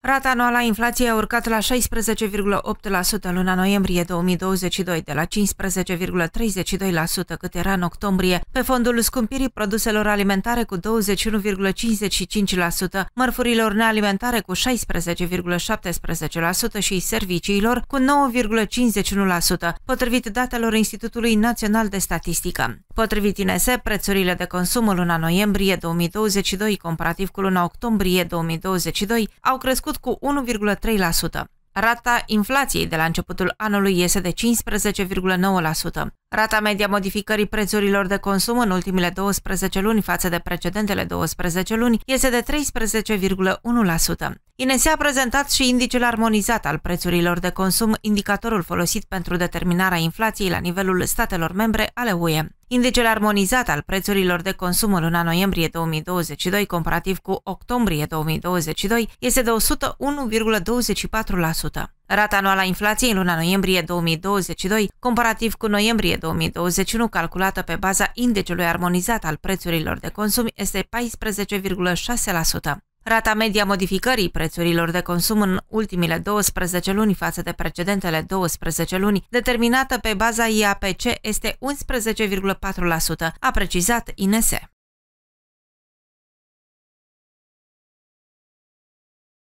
Rata anuală a inflației a urcat la 16,8% în luna noiembrie 2022, de la 15,32% cât era în octombrie, pe fondul scumpirii produselor alimentare cu 21,55%, mărfurilor nealimentare cu 16,17% și serviciilor cu 9,51%, potrivit datelor Institutului Național de Statistică. Potrivit INS, prețurile de consum în luna noiembrie 2022, comparativ cu luna octombrie 2022, au crescut cu 1,3%. Rata inflației de la începutul anului este de 15,9%. Rata media modificării prețurilor de consum în ultimile 12 luni față de precedentele 12 luni este de 13,1%. INSEA a prezentat și indicele armonizat al prețurilor de consum, indicatorul folosit pentru determinarea inflației la nivelul statelor membre ale UE. Indicele armonizat al prețurilor de consum în luna noiembrie 2022, comparativ cu octombrie 2022, este de 101,24%. Rata anuală a inflației în luna noiembrie 2022, comparativ cu noiembrie 2021, calculată pe baza indicelui armonizat al prețurilor de consum, este 14,6%. Rata media modificării prețurilor de consum în ultimile 12 luni față de precedentele 12 luni, determinată pe baza IAPC, este 11,4%, a precizat INS.